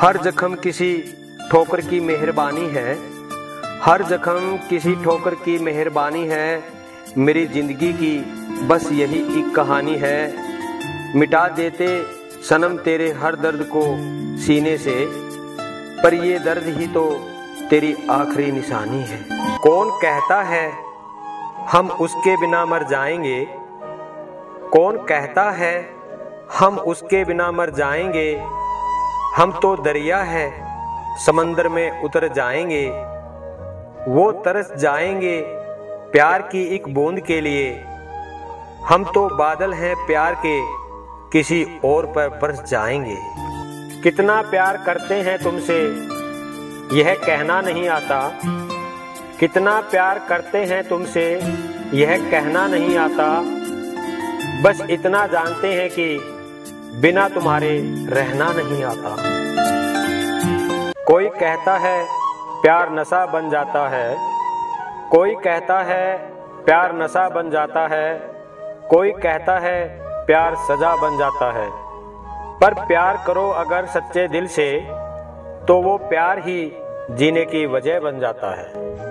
हर जख्म किसी ठोकर की मेहरबानी है, हर जख्म किसी ठोकर की मेहरबानी है। मेरी जिंदगी की बस यही एक कहानी है, मिटा देते सनम तेरे हर दर्द को सीने से, पर ये दर्द ही तो तेरी आखिरी निशानी है। कौन कहता है हम उसके बिना मर जाएंगे, कौन कहता है हम उसके बिना मर जाएंगे, हम तो दरिया है समंदर में उतर जाएंगे। वो तरस जाएंगे प्यार की एक बूंद के लिए, हम तो बादल हैं प्यार के किसी और पर बरस जाएंगे। कितना प्यार करते हैं तुमसे यह कहना नहीं आता, कितना प्यार करते हैं तुमसे यह कहना नहीं आता। बस इतना जानते हैं कि बिना तुम्हारे रहना नहीं आता। कोई कहता है प्यार नशा बन जाता है, कोई कहता है प्यार नशा बन जाता है, कोई कहता है प्यार सजा बन जाता है। पर प्यार करो अगर सच्चे दिल से, तो वो प्यार ही जीने की वजह बन जाता है।